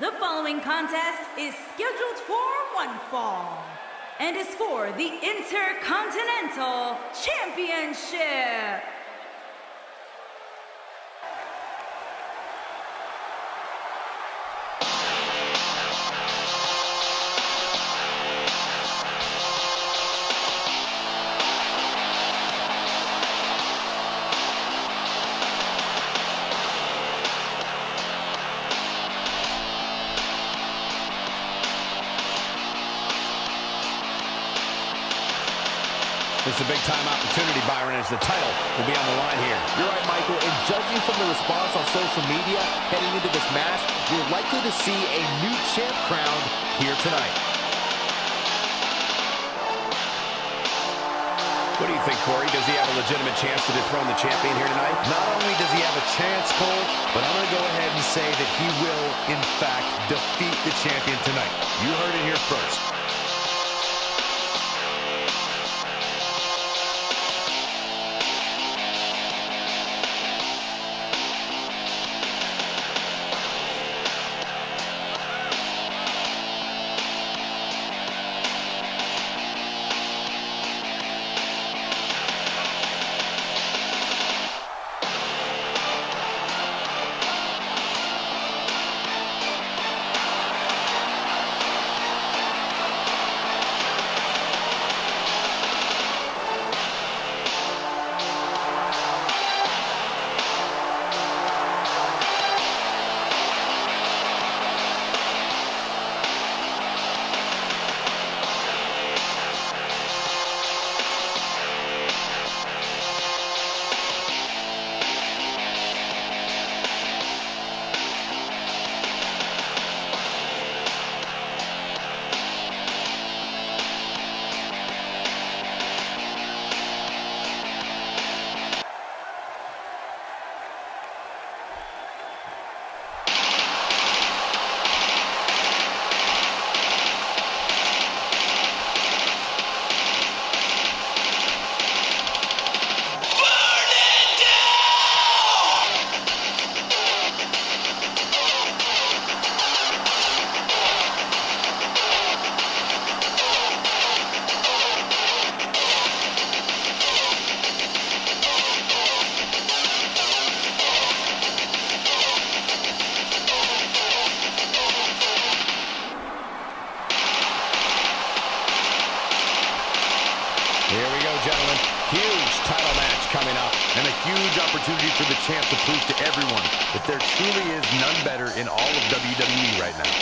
The following contest is scheduled for one fall and is for the Intercontinental Championship. It's a big-time opportunity, Byron, as the title will be on the line here. You're right, Michael, and judging from the response on social media heading into this match, we're likely to see a new champ crowned here tonight. What do you think, Corey? Does he have a legitimate chance to dethrone the champion here tonight? Not only does he have a chance, Cole, but I'm going to go ahead and say that he will, in fact, defeat the champion tonight. You heard it here first. Here we go, gentlemen. Huge title match coming up, and a huge opportunity for the champ to prove to everyone that there truly is none better in all of WWE right now.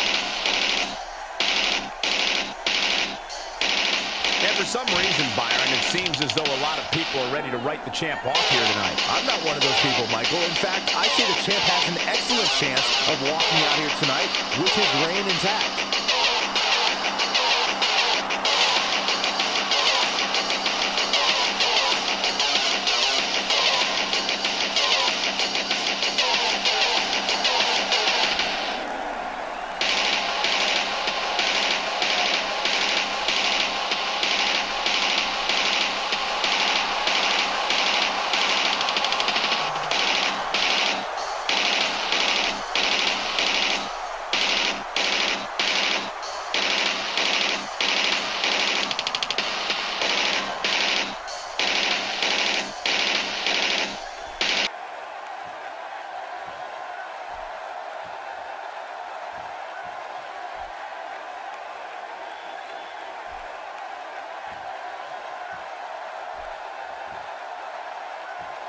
And for some reason, Byron, it seems as though a lot of people are ready to write the champ off here tonight. I'm not one of those people, Michael. In fact, I say the champ has an excellent chance of walking out here tonight with his reign intact.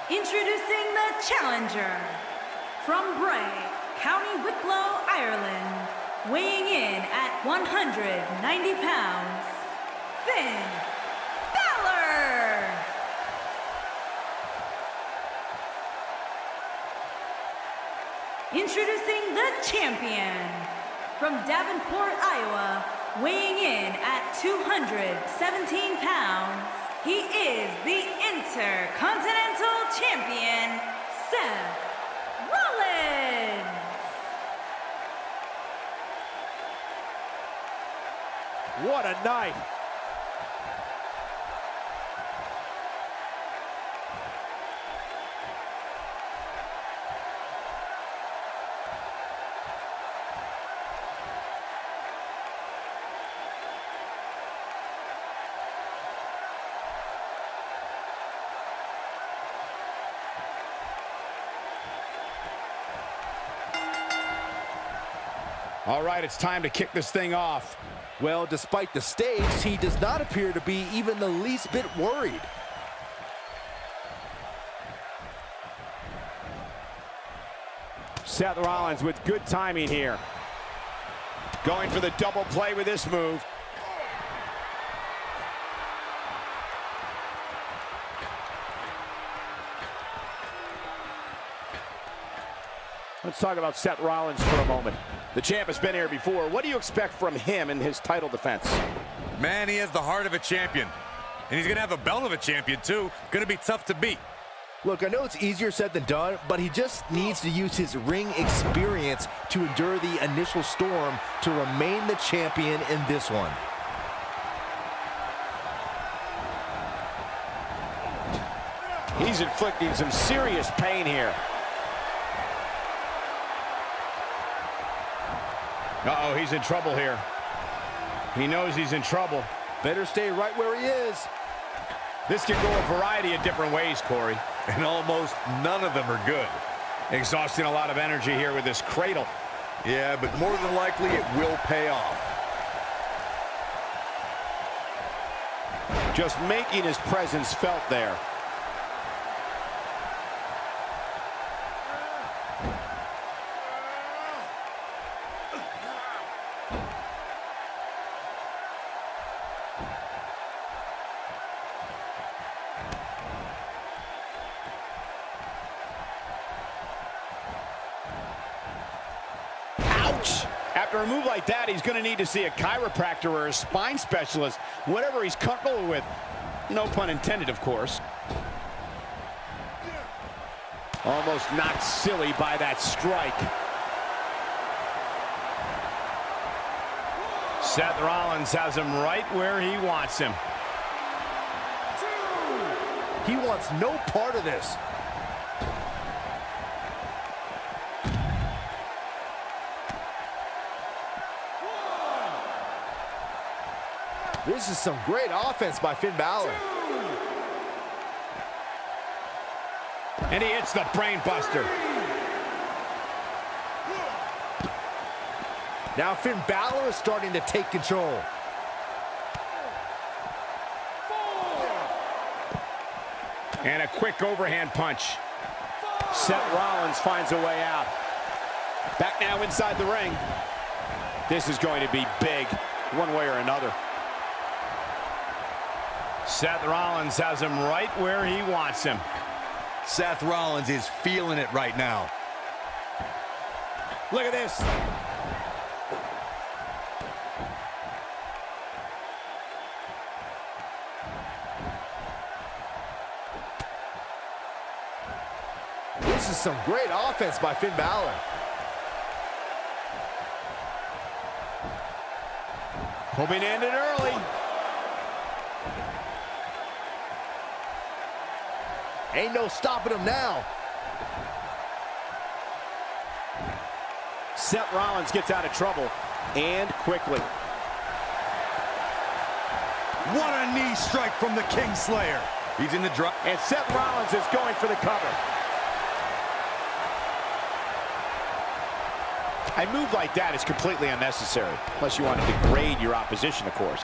Introducing the challenger, from Bray, County Wicklow, Ireland, weighing in at 190 pounds, Finn Balor! Introducing the champion, from Davenport, Iowa, weighing in at 217 pounds, he is the Intercontinental Champion, Seth Rollins. What a night. All right, it's time to kick this thing off. Well, despite the stakes, he does not appear to be even the least bit worried. Seth Rollins with good timing here. Going for the double play with this move. Let's talk about Seth Rollins for a moment. The champ has been here before. What do you expect from him in his title defense? Man, he has the heart of a champion. And he's going to have the belt of a champion, too. Going to be tough to beat. Look, I know it's easier said than done, but he just needs to use his ring experience to endure the initial storm to remain the champion in this one. He's inflicting some serious pain here. Uh-oh, he's in trouble here. He knows he's in trouble. Better stay right where he is. This can go a variety of different ways, Corey. And almost none of them are good. Exhausting a lot of energy here with this cradle. Yeah, but more than likely it will pay off. Just making his presence felt there. After a move like that, he's going to need to see a chiropractor or a spine specialist, whatever he's comfortable with. No pun intended, of course. Almost knocked silly by that strike. Seth Rollins has him right where he wants him. He wants no part of this. This is some great offense by Finn Balor. And he hits the brain buster. Now Finn Balor is starting to take control. And a quick overhand punch. Seth Rollins finds a way out. Back now inside the ring. This is going to be big, one way or another. Seth Rollins has him right where he wants him. Seth Rollins is feeling it right now. Look at this. This is some great offense by Finn Balor. Hoping to end it early. Ain't no stopping him now. Seth Rollins gets out of trouble, and quickly. What a knee strike from the Kingslayer. He's in the drop. And Seth Rollins is going for the cover. A move like that is completely unnecessary, unless you want to degrade your opposition, of course.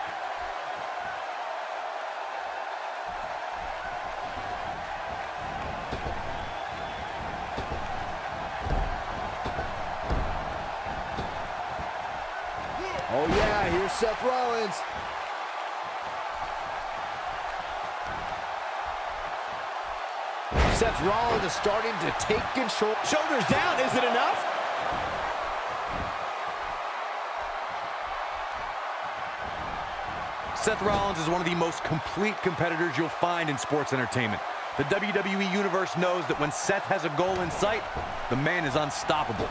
Oh, yeah, here's Seth Rollins. Seth Rollins is starting to take control. Shoulders down, is it enough? Seth Rollins is one of the most complete competitors you'll find in sports entertainment. The WWE Universe knows that when Seth has a goal in sight, the man is unstoppable.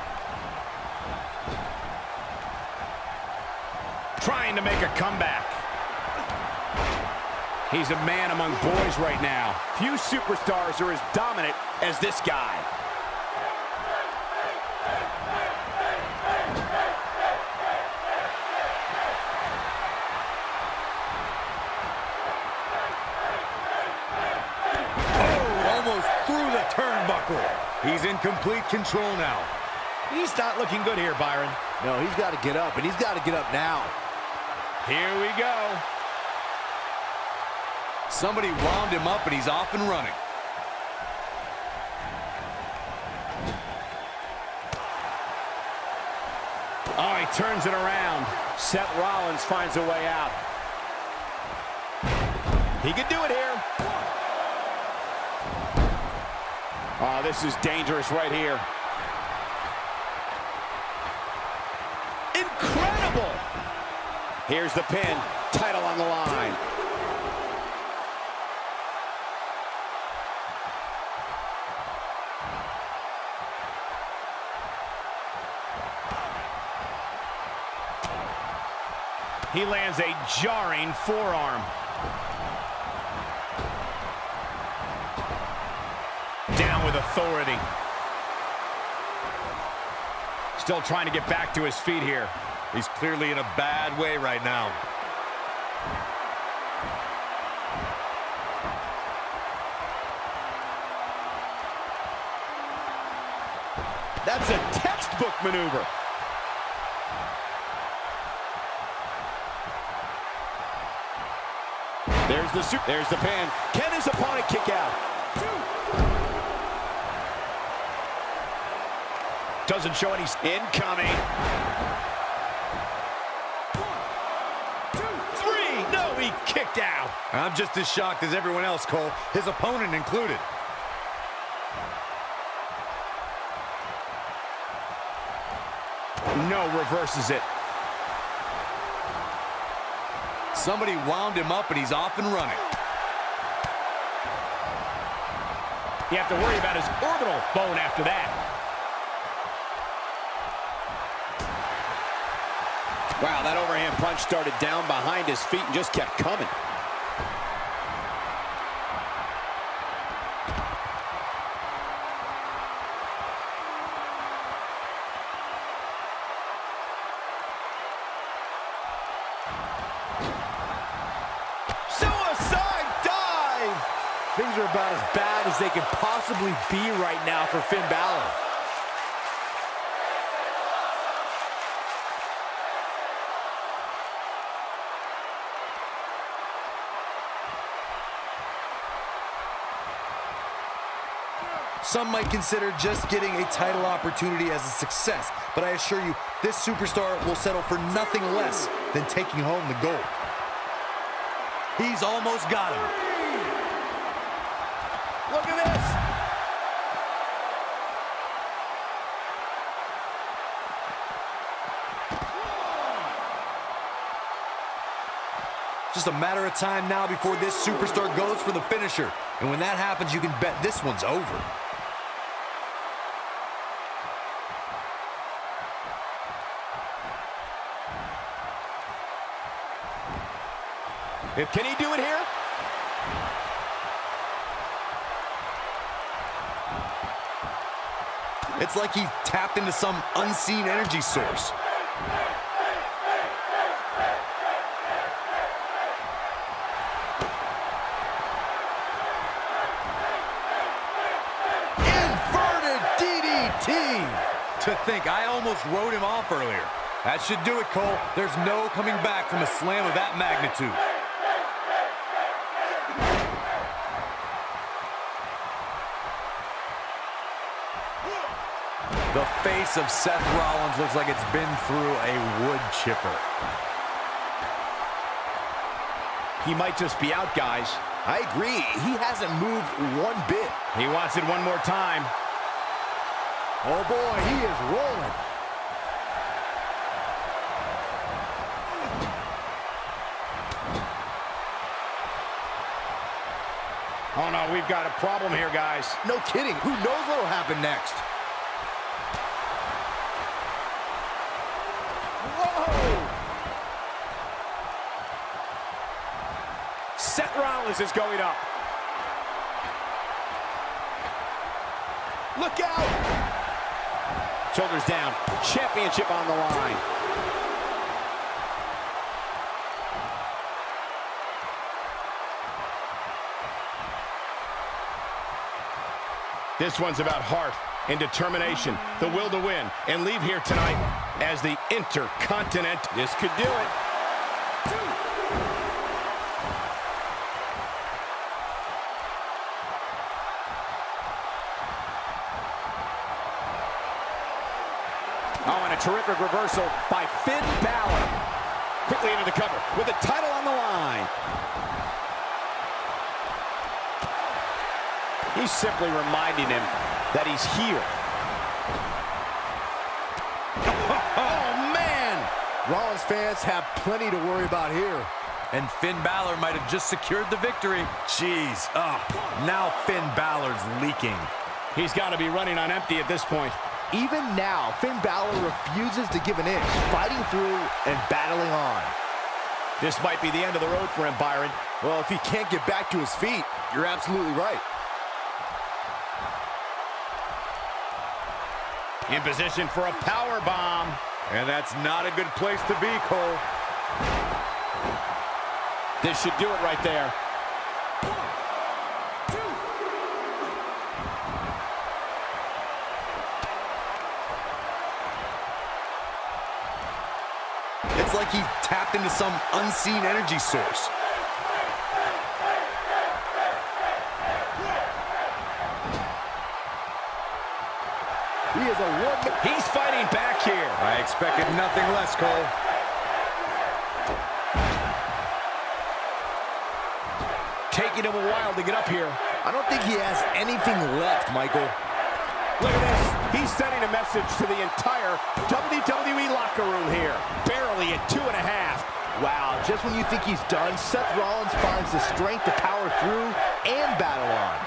Trying to make a comeback. He's a man among boys right now. Few superstars are as dominant as this guy. Oh, almost through the turnbuckle. He's in complete control now. He's not looking good here, Byron. No, he's got to get up, and he's got to get up now. Here we go. Somebody wound him up, and he's off and running. Oh, he turns it around. Seth Rollins finds a way out. He could do it here. Oh, this is dangerous right here. Incredible! Here's the pin. Title on the line. He lands a jarring forearm. Down with authority. Still trying to get back to his feet here. He's clearly in a bad way right now. That's a textbook maneuver. There's the pin. Can his opponent kick out? Doesn't show any incoming. 1, 2, 3. No, he kicked out. I'm just as shocked as everyone else, Cole. His opponent included. No, reverses it. Somebody wound him up, and he's off and running. You have to worry about his orbital bone after that. Wow, that overhand punch started down behind his feet and just kept coming. Things are about as bad as they could possibly be right now for Finn Balor. Some might consider just getting a title opportunity as a success, but I assure you, this superstar will settle for nothing less than taking home the gold. He's almost got him. Look at this! Just a matter of time now before this superstar goes for the finisher. And when that happens, you can bet this one's over. Can he do it here? It's like he tapped into some unseen energy source. Inverted DDT! To think, I almost wrote him off earlier. That should do it, Cole. There's no coming back from a slam of that magnitude. The face of Seth Rollins looks like it's been through a wood chipper. He might just be out, guys. I agree. He hasn't moved one bit. He wants it one more time. Oh, boy, he is rolling. Oh, no, we've got a problem here, guys. No kidding. Who knows what'll happen next? Seth Rollins is going up. Look out! Shoulders down. Championship on the line. This one's about heart and determination, the will to win, and leave here tonight as the Intercontinent. This could do it. Oh, and a terrific reversal by Finn Balor. Quickly into the cover with the title on the line. He's simply reminding him that he's here. Oh, man! Rollins fans have plenty to worry about here. And Finn Balor might have just secured the victory. Jeez, now Finn Balor's leaking. He's got to be running on empty at this point. Even now, Finn Balor refuses to give an inch, fighting through and battling on. This might be the end of the road for him, Byron. Well, if he can't get back to his feet, you're absolutely right. In position for a power bomb, and that's not a good place to be, Cole. This should do it right there. One, two. It's like he tapped into some unseen energy source. He's fighting back here. I expected nothing less, Cole. Taking him a while to get up here. I don't think he has anything left, Michael. Look at this. He's sending a message to the entire WWE locker room here. Barely at 2.5. Wow, just when you think he's done, Seth Rollins finds the strength to power through and battle on.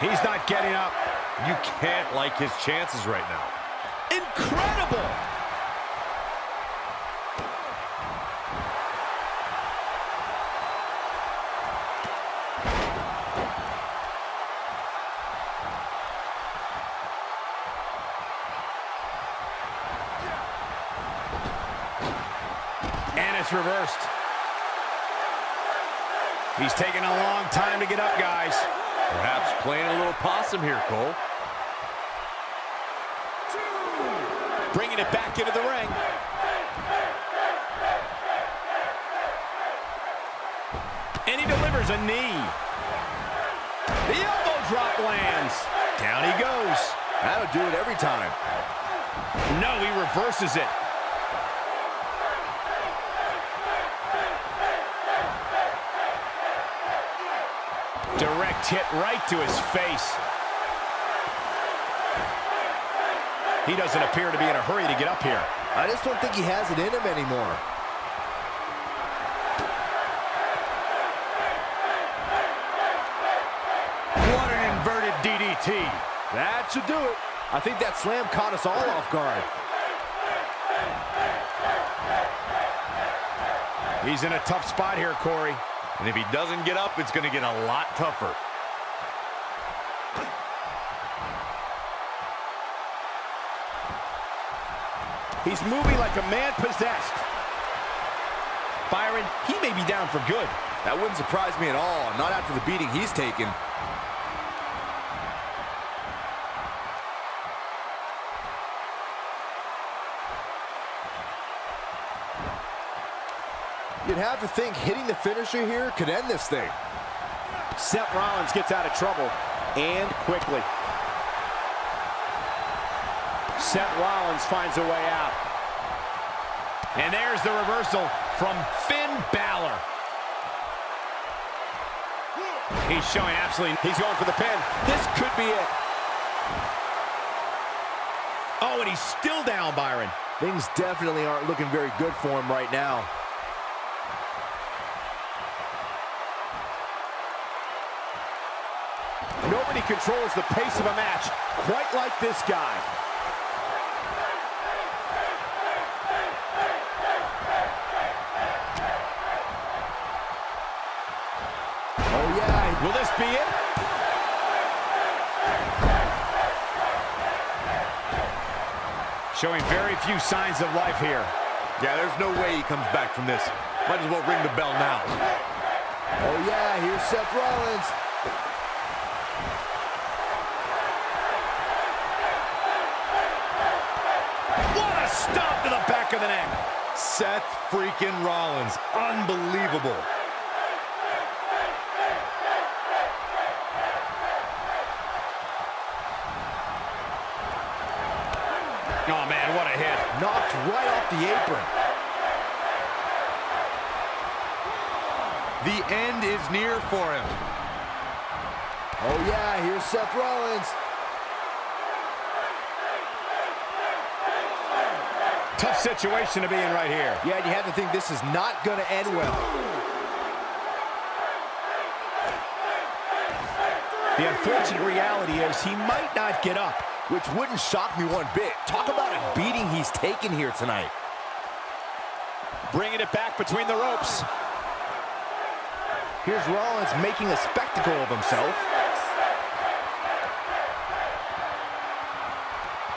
He's not getting up. You can't like his chances right now. Incredible! And it's reversed. He's taking a long time to get up, guys. Perhaps playing a little possum here, Cole. Bringing it back into the ring. And he delivers a knee. The elbow drop lands. Down he goes. That'll do it every time. No, he reverses it. Direct hit right to his face. He doesn't appear to be in a hurry to get up here. I just don't think he has it in him anymore. What an inverted DDT. That should do it. I think that slam caught us all off guard. He's in a tough spot here, Corey. And if he doesn't get up, it's going to get a lot tougher. He's moving like a man possessed. Byron, he may be down for good. That wouldn't surprise me at all, not after the beating he's taken. You'd have to think hitting the finisher here could end this thing. Seth Rollins gets out of trouble, and quickly. Seth Rollins finds a way out. And there's the reversal from Finn Balor. He's showing absolutely, he's going for the pin. This could be it. Oh, and he's still down, Byron. Things definitely aren't looking very good for him right now. Nobody controls the pace of a match quite like this guy. Oh, yeah. Will this be it? Showing very few signs of life here. Yeah, there's no way he comes back from this. Might as well ring the bell now. Oh yeah, here's Seth Rollins. What a stomp to the back of the neck. Seth freaking Rollins. Unbelievable. Oh man, what a hit. Knocked right off the apron. The end is near for him. Oh yeah, here's Seth Rollins. Tough situation to be in right here. Yeah, and you have to think this is not going to end well. The unfortunate reality is he might not get up, which wouldn't shock me one bit. Talk about a beating he's taken here tonight. Bringing it back between the ropes. Here's Rollins making a spectacle of himself.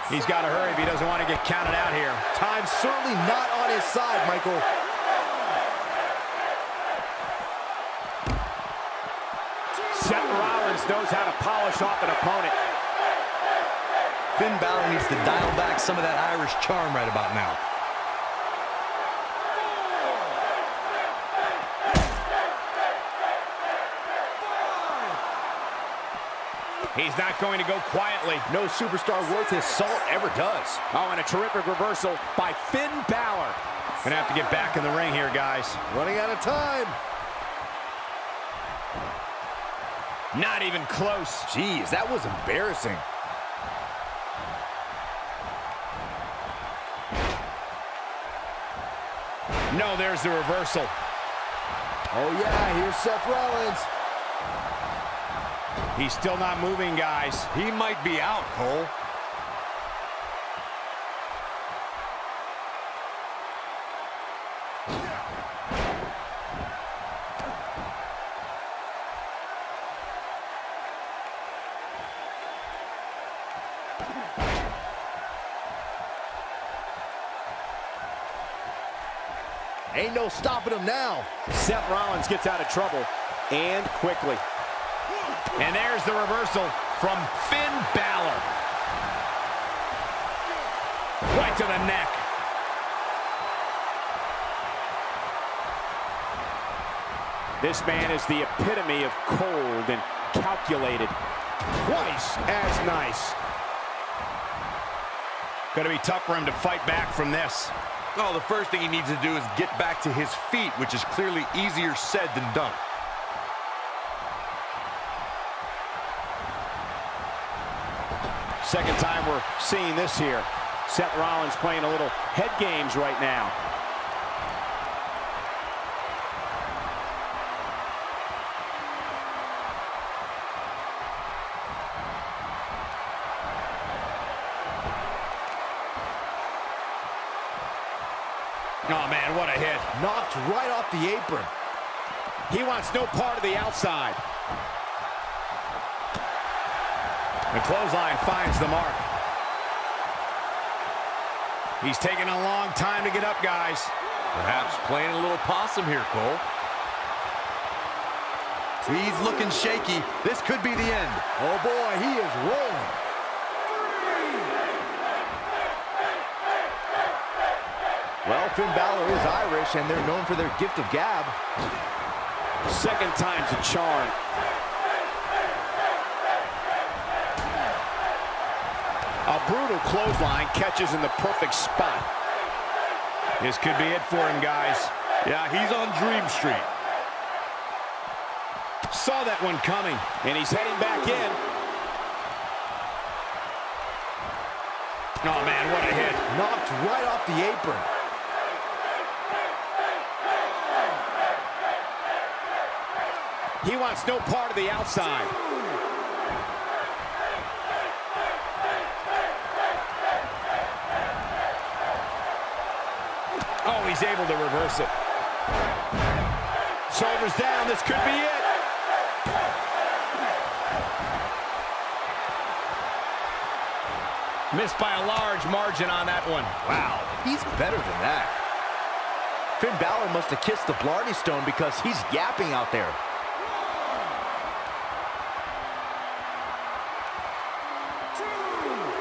He's got to hurry if he doesn't want to get counted out here. Time's certainly not on his side, Michael. Seth Rollins knows how to polish off an opponent. Finn Balor needs to dial back some of that Irish charm right about now. He's not going to go quietly. No superstar worth his salt ever does. Oh, and a terrific reversal by Finn Balor. Gonna have to get back in the ring here, guys. Running out of time. Not even close. Jeez, that was embarrassing. No, there's the reversal. Oh yeah, here's Seth Rollins. He's still not moving, guys. He might be out, Cole. Ain't no stopping him now. Seth Rollins gets out of trouble, and quickly. And there's the reversal from Finn Balor. Right to the neck. This man is the epitome of cold and calculated. Twice as nice. Going to be tough for him to fight back from this. Well, the first thing he needs to do is get back to his feet, which is clearly easier said than done. Second time we're seeing this here. Seth Rollins playing a little head games right now. Oh man, what a hit. Knocked right off the apron. He wants no part of the outside. The clothesline finds the mark. He's taking a long time to get up, guys. Perhaps playing a little possum here, Cole. He's looking shaky. This could be the end. Oh boy, he is rolling. Well, Finn Balor is Irish, and they're known for their gift of gab. Second time's a charm. A brutal clothesline catches in the perfect spot. This could be it for him, guys. Yeah, he's on Dream Street. Saw that one coming, and he's heading back in. Oh man, what a hit. Knocked right off the apron. He wants no part of the outside. Oh, he's able to reverse it. Shoulders down, this could be it. Missed by a large margin on that one. Wow, he's better than that. Finn Balor must have kissed the Blarney Stone because he's yapping out there.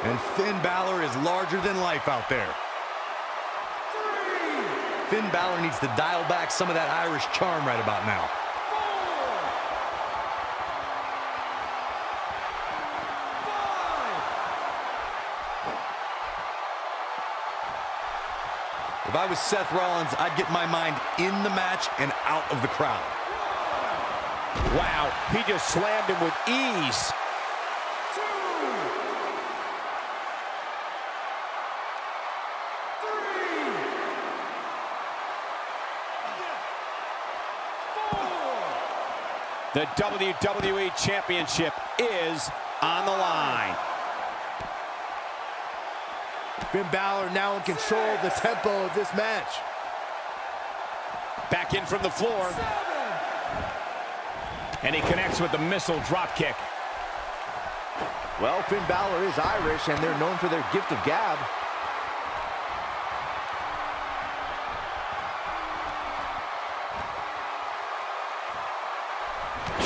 And Finn Balor is larger than life out there. Finn Balor needs to dial back some of that Irish charm right about now. If I was Seth Rollins, I'd get my mind in the match and out of the crowd. Wow, he just slammed him with ease. The WWE Championship is on the line. Finn Balor now in control of the tempo of this match. Back in from the floor. And he connects with the missile drop kick. Well, Finn Balor is Irish, and they're known for their gift of gab.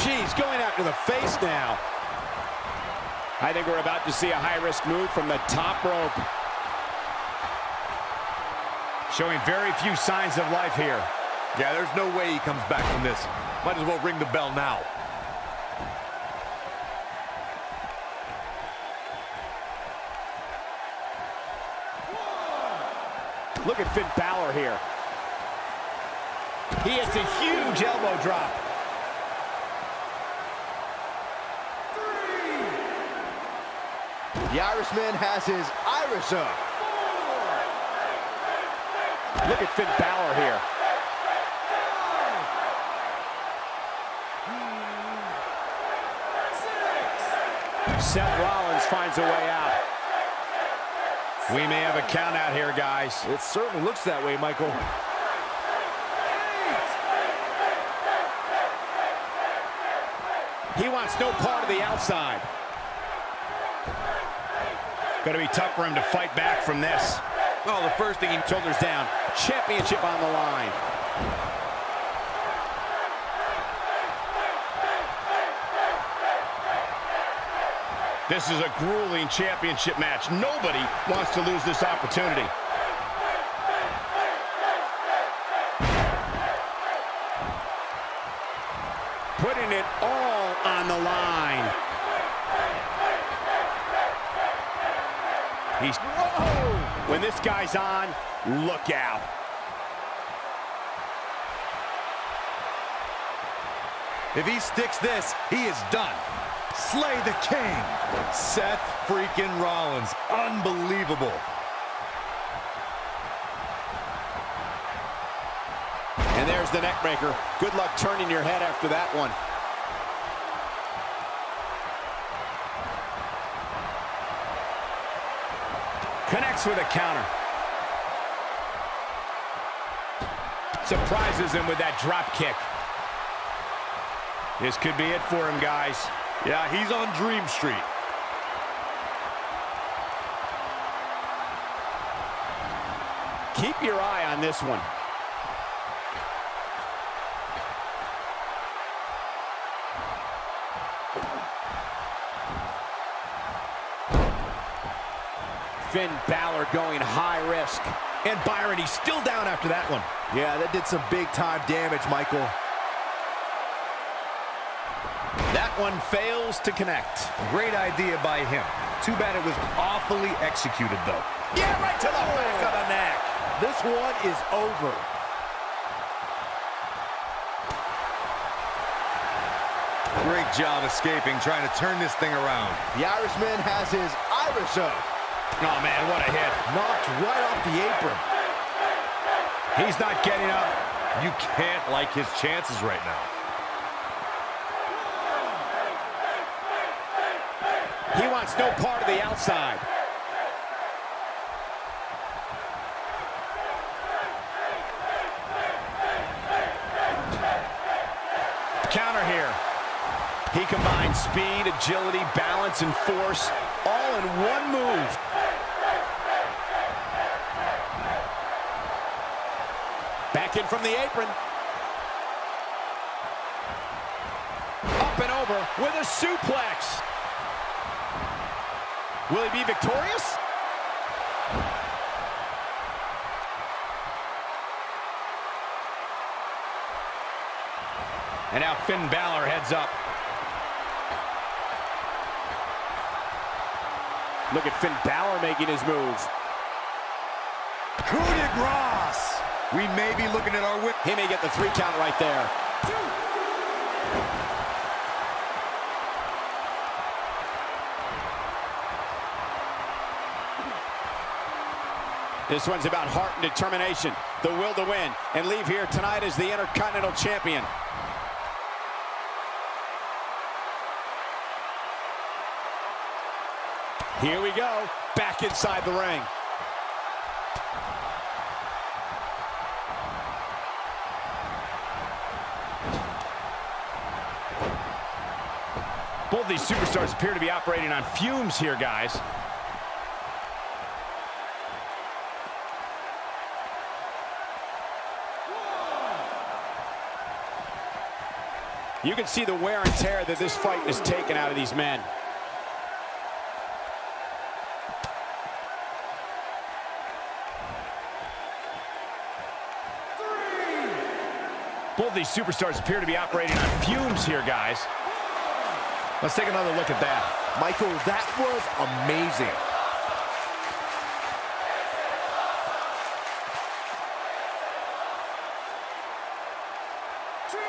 He's going after the face now. I think we're about to see a high-risk move from the top rope. Showing very few signs of life here. Yeah, there's no way he comes back from this. Might as well ring the bell now. Look at Finn Balor here. He hits a huge elbow drop. The Irishman has his Irish up. Look at Finn Balor here. Seth Rollins finds a way out. We may have a count out here, guys. It certainly looks that way, Michael. He wants no part of the outside. Going to be tough for him to fight back from this. Well, the first thing, he shoulders down. Championship on the line. This is a grueling championship match. Nobody wants to lose this opportunity. Putting it all on the line. Whoa! When this guy's on, look out. If he sticks this, he is done. Slay the king. Seth freaking Rollins. Unbelievable. And there's the neck breaker. Good luck turning your head after that one. Connects with a counter. Surprises him with that drop kick. This could be it for him, guys. Yeah, he's on Dream Street. Keep your eye on this one. Finn Balor going high risk. And Byron, he's still down after that one. Yeah, that did some big-time damage, Michael. That one fails to connect. Great idea by him. Too bad it was awfully executed, though. Yeah, right to the back of the neck. This one is over. Great job escaping, trying to turn this thing around. The Irishman has his Irish up. Oh, man, what a hit. Knocked right off the apron. He's not getting up. You can't like his chances right now. He wants no part of the outside. Counter here. He combines speed, agility, balance, and force all in one move. Back in from the apron. Up and over with a suplex. Will he be victorious? And now Finn Balor heads up. Look at Finn Balor making his moves. Coup de Grace. We may be looking at our whip. He may get the 3 count right there. 2. This one's about heart and determination, the will to win, and leave here tonight as the Intercontinental Champion. Here we go, back inside the ring. Both these superstars appear to be operating on fumes here, guys. You can see the wear and tear that this fight has taken out of these men. Both these superstars appear to be operating on fumes here, guys. Let's take another look at that. Michael, that was amazing. Two.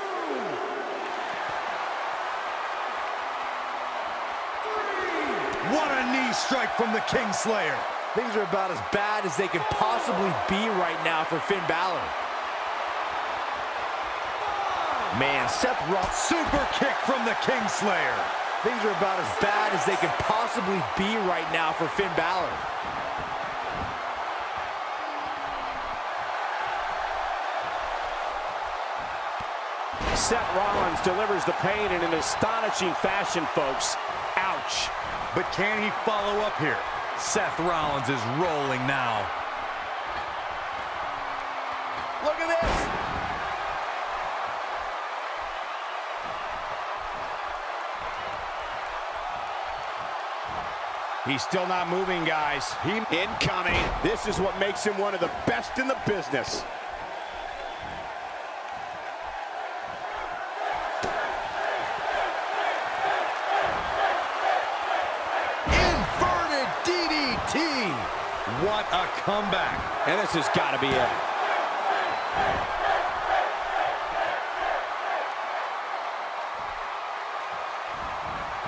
3. What a knee strike from the Kingslayer. Things are about as bad as they could possibly be right now for Finn Balor. Man, Seth Rollins, super kick from the Kingslayer. Things are about as bad as they could possibly be right now for Finn Balor. Seth Rollins delivers the pain in an astonishing fashion, folks. Ouch. But can he follow up here? Seth Rollins is rolling now. Look at this. He's still not moving, guys. Incoming. This is what makes him one of the best in the business. Inverted DDT. What a comeback. And this has got to be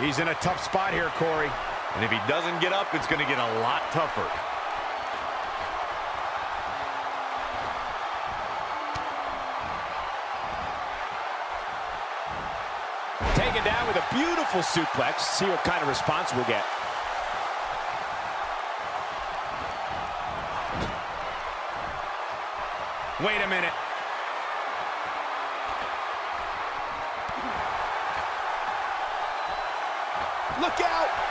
it. He's in a tough spot here, Corey. And if he doesn't get up, it's going to get a lot tougher. Taken down with a beautiful suplex. See what kind of response we'll get. Wait a minute. Look out!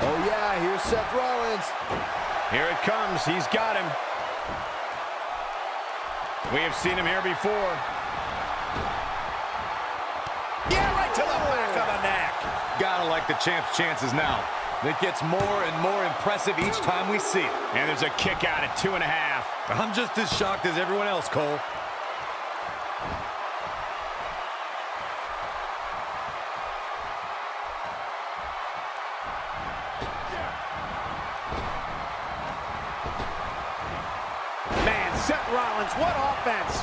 Oh, yeah, here's Seth Rollins. Here it comes. He's got him. We have seen him here before. Yeah, right to the back of the neck. Gotta like the champ's chances now. It gets more and more impressive each time we see it. And there's a kick out at 2.5. I'm just as shocked as everyone else, Cole. Seth Rollins, what offense!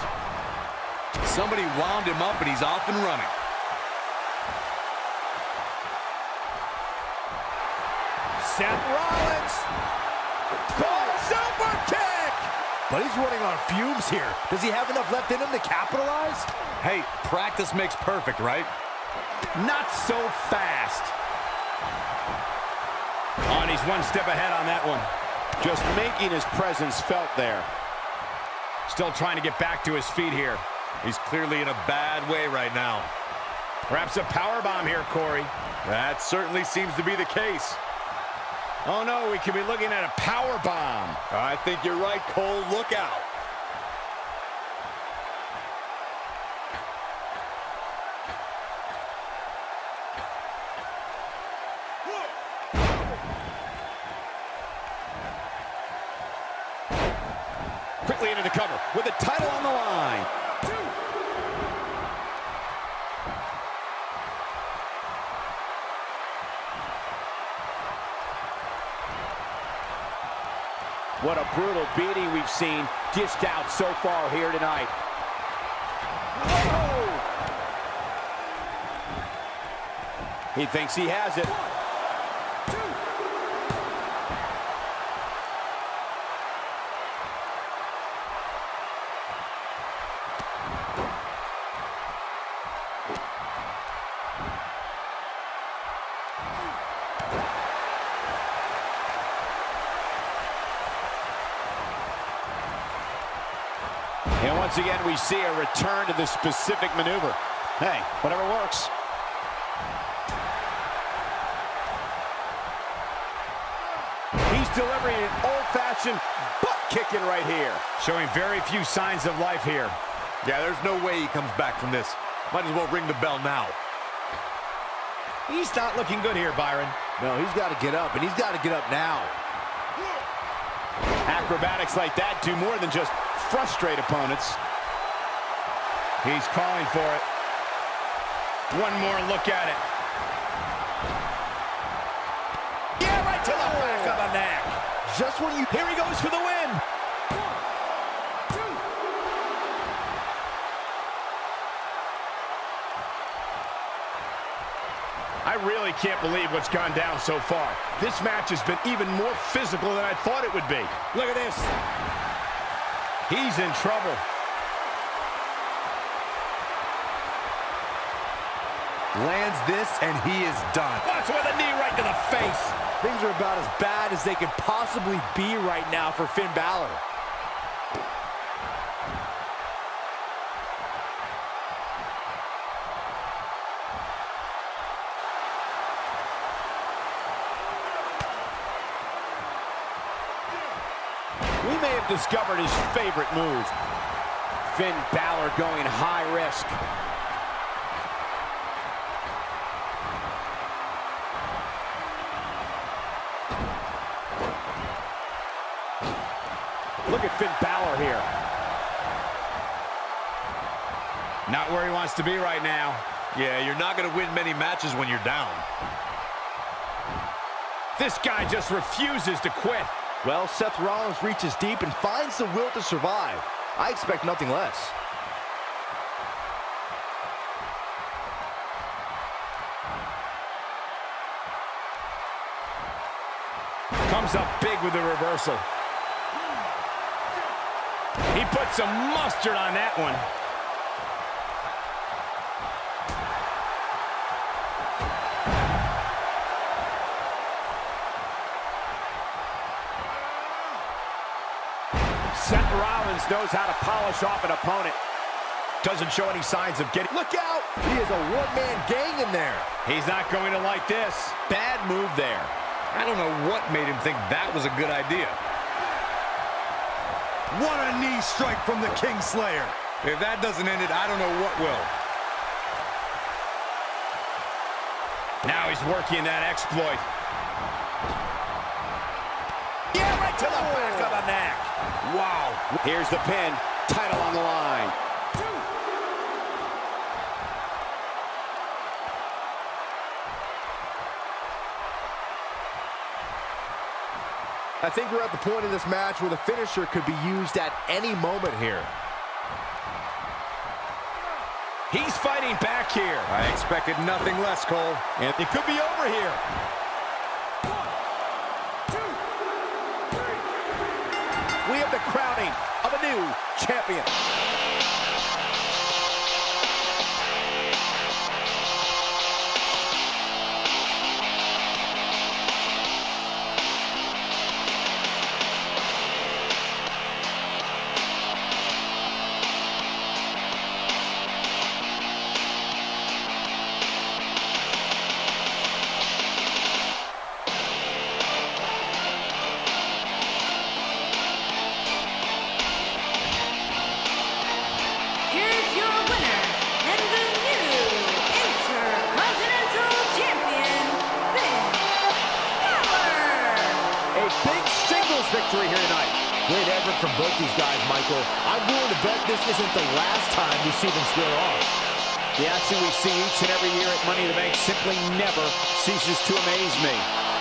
Somebody wound him up, and he's off and running. Seth Rollins! Cool super kick! But he's running on fumes here. Does he have enough left in him to capitalize? Hey, practice makes perfect, right? Not so fast. Oh, and he's one step ahead on that one. Just making his presence felt there. Still trying to get back to his feet here. He's clearly in a bad way right now. Perhaps a powerbomb here, Corey. That certainly seems to be the case. Oh, no, we could be looking at a powerbomb. I think you're right, Cole. Look out. Quickly into the cover with the title on the line. What a brutal beating we've seen dished out so far here tonight. Oh! He thinks he has it. And once again, we see a return to the specific maneuver. Hey, whatever works. He's delivering an old-fashioned butt-kicking right here. Showing very few signs of life here. Yeah, there's no way he comes back from this. Might as well ring the bell now. He's not looking good here, Byron. No, he's got to get up, and he's got to get up now. Acrobatics like that do more than just frustrate opponents. He's calling for it. One more look at it. Yeah, right to the back of the neck. Just when you... Here he goes for the win. One, two. I really can't believe what's gone down so far. This match has been even more physical than I thought it would be. Look at this. He's in trouble. Lands this, and he is done. That's with a knee right to the face. Things are about as bad as they could possibly be right now for Finn Balor. We may have discovered his favorite move. Finn Balor going high risk. Look at Finn Balor here. Not where he wants to be right now. Yeah, you're not going to win many matches when you're down. This guy just refuses to quit. Well, Seth Rollins reaches deep and finds the will to survive. I expect nothing less. Comes up big with the reversal. He put some mustard on that one. Seth Rollins knows how to polish off an opponent. Doesn't show any signs of getting... Look out! He is a one-man gang in there. He's not going to like this. Bad move there. I don't know what made him think that was a good idea. What a knee strike from the Kingslayer. If that doesn't end it, I don't know what will. Now he's working that exploit. Yeah, right to the back of the neck. Wow. Here's the pin. Title on the line. Two. I think we're at the point in this match where the finisher could be used at any moment here. He's fighting back here. I expected nothing less, Cole. And it could be over here. We have the crowning of a new champion. Michael, I'm willing to bet this isn't the last time we see them square off. The action we see each and every year at Money in the Bank simply never ceases to amaze me.